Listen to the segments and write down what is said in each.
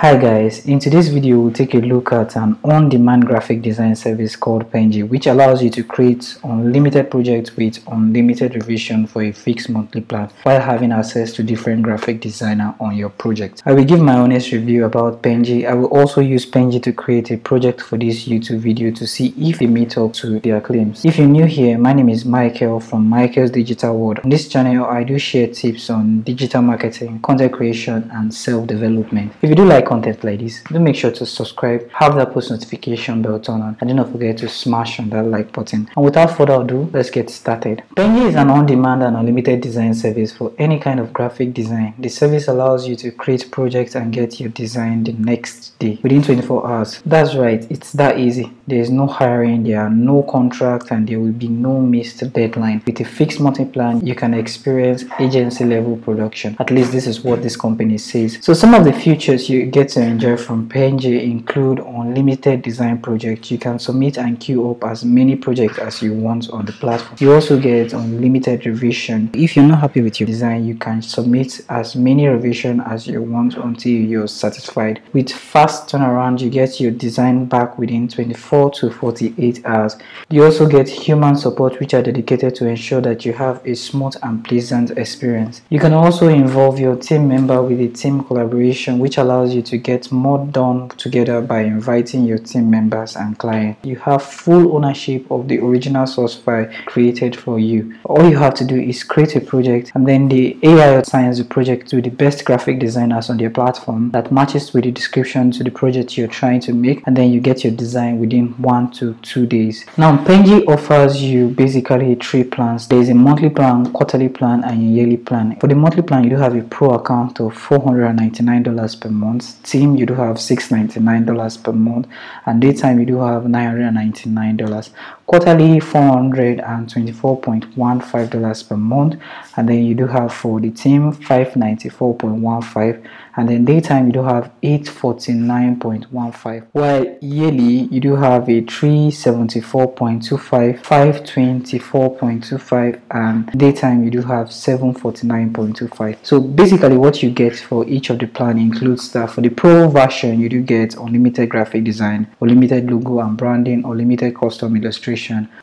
Hi guys, in today's video we'll take a look at an on-demand graphic design service called Penji, which allows you to create unlimited projects with unlimited revision for a fixed monthly plan while having access to different graphic designer on your project. I will give my honest review about Penji. I will also use Penji to create a project for this YouTube video to see if they meet up to their claims. If you're new here, my name is Michael from Michael's Digital World. On this channel I do share tips on digital marketing, content creation and self-development. If you do like content like this, do make sure to subscribe, have that post notification bell turn on, and do not forget to smash on that like button. And without further ado, let's get started. Penji is an on-demand and unlimited design service for any kind of graphic design. The service allows you to create projects and get your design the next day within 24 hours. That's right, it's that easy. There is no hiring, there are no contracts, and there will be no missed deadline. With a fixed monthly plan, you can experience agency level production. At least this is what this company says. So some of the features you get to enjoy from Penji include unlimited design projects. You can submit and queue up as many projects as you want on the platform. You also get unlimited revision. If you're not happy with your design, you can submit as many revision as you want until you're satisfied. With fast turnaround, you get your design back within 24 to 48 hours. You also get human support, which are dedicated to ensure that you have a smooth and pleasant experience. You can also involve your team member with a team collaboration, which allows you to get more done together by inviting your team members and clients. You have full ownership of the original source file created for you. All you have to do is create a project, and then the AI assigns the project to the best graphic designers on their platform that matches with the description to the project you're trying to make, and then you get your design within 1 to 2 days. Now Penji offers you basically 3 plans. There's a monthly plan, quarterly plan and a yearly plan. For the monthly plan, you have a pro account of $499 per month. Team, you do have $699 per month, and daytime you do have $999. Quarterly, $424.15 per month, and then you do have for the team $594.15, and then daytime you do have $849.15, while yearly you do have a $374.25, $524.25, and daytime you do have $749.25. So basically what you get for each of the plan includes that for the pro version you do get unlimited graphic design, unlimited logo and branding, unlimited custom illustration,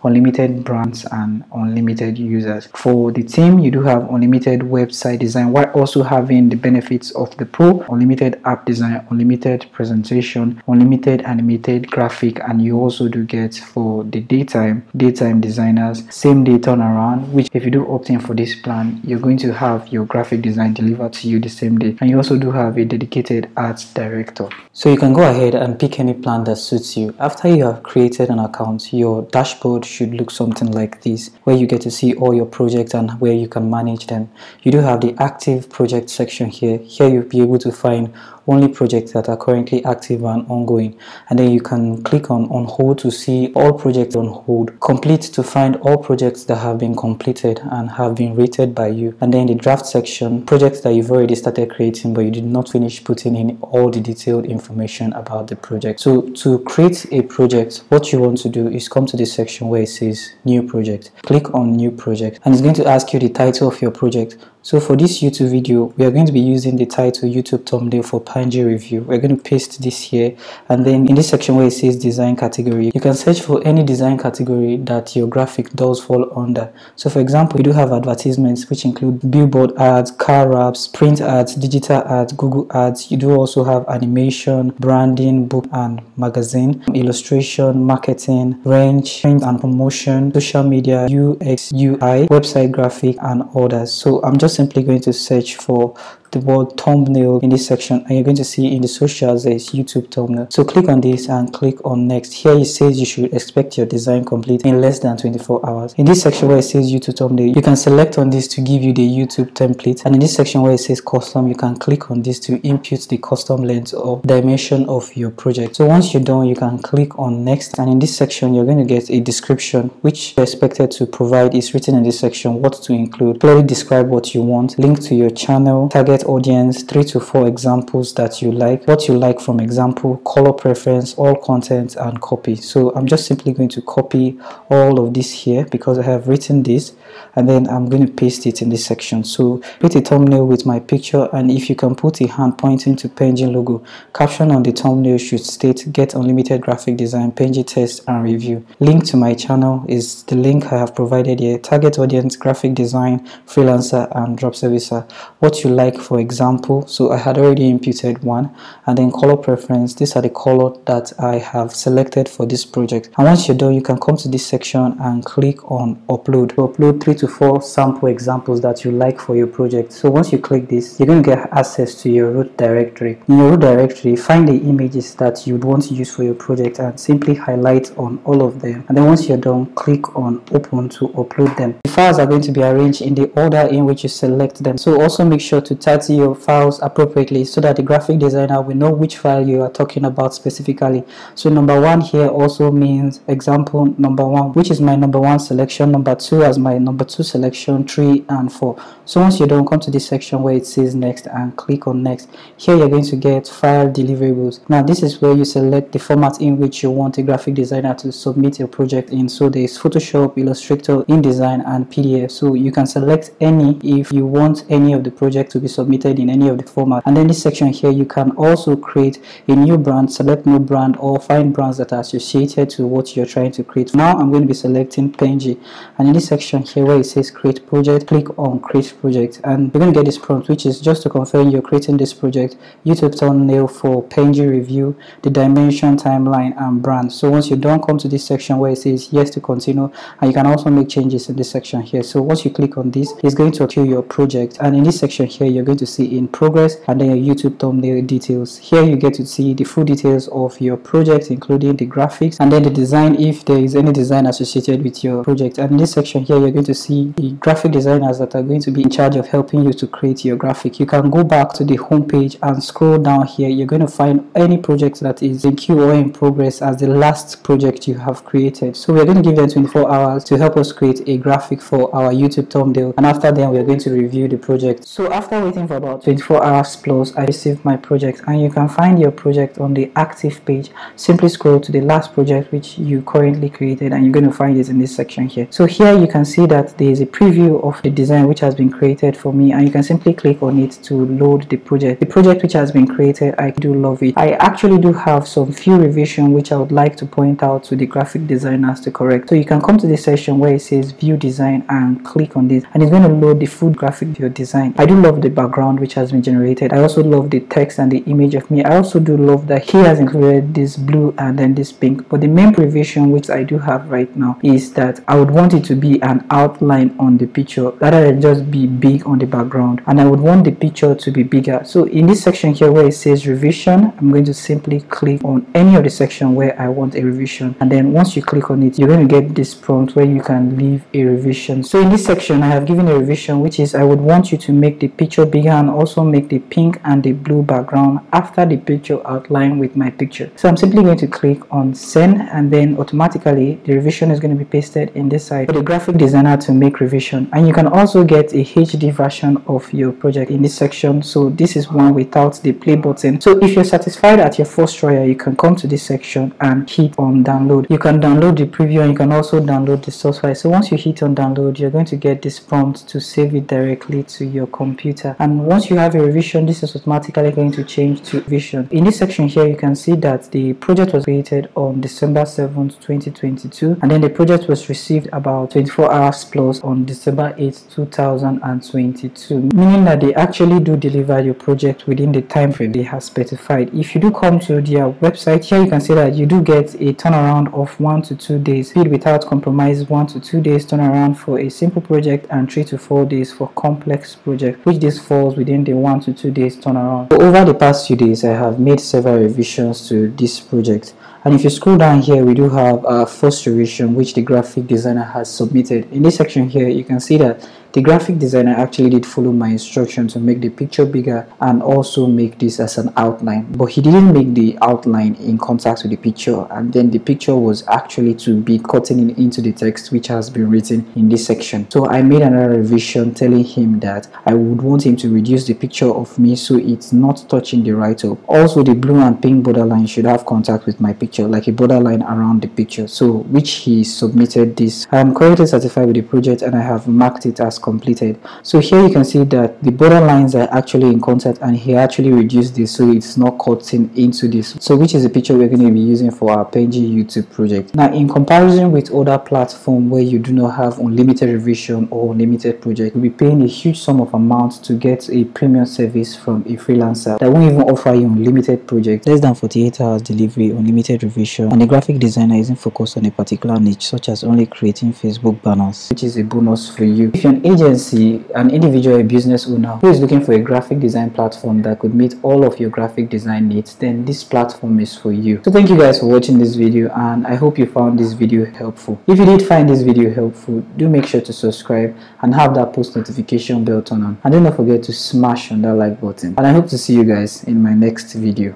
unlimited brands and unlimited users. For the team, you do have unlimited website design while also having the benefits of the pro, unlimited app design, unlimited presentation, unlimited animated graphic, and you also do get for the daytime designers same day turnaround, which if you do opt in for this plan, you're going to have your graphic design delivered to you the same day, and you also do have a dedicated art director. So you can go ahead and pick any plan that suits you. After you have created an account, your dashboard should look something like this, where you get to see all your projects and where you can manage them. You do have the active project section here. Here you'll be able to find only projects that are currently active and ongoing, and then you can click on hold to see all projects on hold, complete to find all projects that have been completed and have been rated by you, and then the draft section, projects that you've already started creating but you did not finish putting in all the detailed information about the project. So to create a project, what you want to do is come to this section where it says new project, click on new project, and it's going to ask you the title of your project. So for this YouTube video, we are going to be using the title YouTube thumbnail for Penji review. We're going to paste this here, and then in this section where it says design category, you can search for any design category that your graphic does fall under. So for example, we do have advertisements, which include billboard ads, car wraps, print ads, digital ads, Google ads. You do also have animation, branding, book and magazine, illustration, marketing, range, print and promotion, social media, UX, UI, website graphic and others. So I'm just simply going to search for the word thumbnail in this section, and you're going to see in the socials there is YouTube thumbnail. So click on this and click on next. Here it says you should expect your design complete in less than 24 hours. In this section where it says YouTube thumbnail, you can select on this to give you the YouTube template, and in this section where it says custom, you can click on this to input the custom length or dimension of your project. So once you're done, you can click on next, and in this section you're going to get a description, which you're expected to provide. Is written in this section what to include. Clearly describe what you want, link to your channel, target target audience, 3 to 4 examples that you like, what you like from example, color preference, all content, and copy. So I'm just simply going to copy all of this here because I have written this, and then I'm going to paste it in this section. So create a thumbnail with my picture, and if you can put a hand pointing to Penji logo. Caption on the thumbnail should state get unlimited graphic design, Penji test and review. Link to my channel is the link I have provided here. Target audience, graphic design, freelancer, and drop servicer. What you like for example, so I had already imputed one, and then color preference. These are the color that I have selected for this project. And once you're done, you can come to this section and click on upload. To upload 3 to 4 sample examples that you like for your project. So once you click this, you're going to get access to your root directory. In your root directory, find the images that you'd want to use for your project and simply highlight on all of them. And then once you're done, click on open to upload them. The files are going to be arranged in the order in which you select them. So also make sure to title your files appropriately so that the graphic designer will know which file you are talking about specifically. So number 1 here also means example number 1, which is my number 1 selection, number 2 as my number 2 selection, 3 and 4. So once you're done, come to this section where it says next and click on next. Here you're going to get file deliverables. Now this is where you select the format in which you want a graphic designer to submit your project in. So there is Photoshop, Illustrator, InDesign, and PDF. So you can select any if you want any of the project to be submitted in any of the format. And then this section here, you can also create a new brand, select new brand, or find brands that are associated to what you're trying to create. Now I'm going to be selecting Penji, and in this section here where it says create project, click on create project, and you're going to get this prompt, which is just to confirm you're creating this project, YouTube thumbnail for Penji review, the dimension, timeline, and brand. So once you're done, come to this section where it says yes to continue, and you can also make changes in this section here. So once you click on this, it's going to queue your project, and in this section here you're going to see in progress, and then your YouTube thumbnail details. Here you get to see the full details of your project, including the graphics, and then the design, if there is any design associated with your project. And in this section here, you're going to see the graphic designers that are going to be in charge of helping you to create your graphic. You can go back to the home page and scroll down here. You're going to find any project that is in queue or in progress as the last project you have created. So we're going to give them 24 hours to help us create a graphic for our YouTube thumbnail, and after then we're going to review the project. So after waiting for about 24 hours plus, I received my project, and you can find your project on the active page. Simply scroll to the last project which you currently created, and you're going to find it in this section here. So here you can see that there is a preview of the design which has been created for me, and you can simply click on it to load the project. The project which has been created, I do love it. I actually do have some few revisions which I would like to point out to the graphic designers to correct. So you can come to this section where it says view design and click on this, and it's going to load the full graphic of your design. I do love the background which has been generated. I also love the text and the image of me. I also do love that he has included this blue and then this pink. But the main revision which I do have right now is that I would want it to be an outline on the picture rather than just be big on the background, and I would want the picture to be bigger. So in this section here where it says revision, I'm going to simply click on any of the section where I want a revision, and then once you click on it, you're going to get this prompt where you can leave a revision. So in this section I have given a revision, which is I would want you to make the picture bigger and also make the pink and the blue background after the picture outline with my picture. So I'm simply going to click on send, and then automatically the revision is going to be pasted in this side for the graphic designer to make revision. And you can also get a HD version of your project in this section. So this is one without the play button. So if you're satisfied at your first trial, you can come to this section and hit on download. You can download the preview, and you can also download the source file. So once you hit on download, you're going to get this prompt to save it directly to your computer, and once you have a revision, this is automatically going to change to revision. In this section here, you can see that the project was created on December 7th 2022, and then the project was received about 24 hours plus on December 8th 2022, meaning that they actually do deliver your project within the time frame they have specified. If you do come to their website here, you can see that you do get a turnaround of 1 to 2 days, speed without compromise, 1 to 2 days turnaround for a simple project, and 3 to 4 days for complex project, which this falls within the 1 to 2 days turnaround. So over the past few days, I have made several revisions to this project. And if you scroll down here, we do have our first revision which the graphic designer has submitted. In this section here, you can see that the graphic designer actually did follow my instruction to make the picture bigger and also make this as an outline, but he didn't make the outline in contact with the picture, and then the picture was actually to be cutting into the text which has been written in this section. So I made another revision telling him that I would want him to reduce the picture of me so it's not touching the write-up. Also, the blue and pink borderline should have contact with my picture, like a borderline around the picture, so which he submitted this. I am currently satisfied with the project and I have marked it as completed. So here you can see that the border lines are actually in contact and he actually reduced this so it's not cutting into this, so which is the picture we're going to be using for our Penji YouTube project. Now, in comparison with other platforms where you do not have unlimited revision or unlimited project, you'll be paying a huge sum of amount to get a premium service from a freelancer that won't even offer you unlimited project, less than 48 hours delivery, unlimited revision, and the graphic designer isn't focused on a particular niche, such as only creating Facebook banners, which is a bonus for you. If you're an agency, an individual, a business owner who is looking for a graphic design platform that could meet all of your graphic design needs, then this platform is for you. So thank you guys for watching this video, and I hope you found this video helpful. If you did find this video helpful, do make sure to subscribe and have that post notification bell turned on, and do not forget to smash on that like button, and I hope to see you guys in my next video.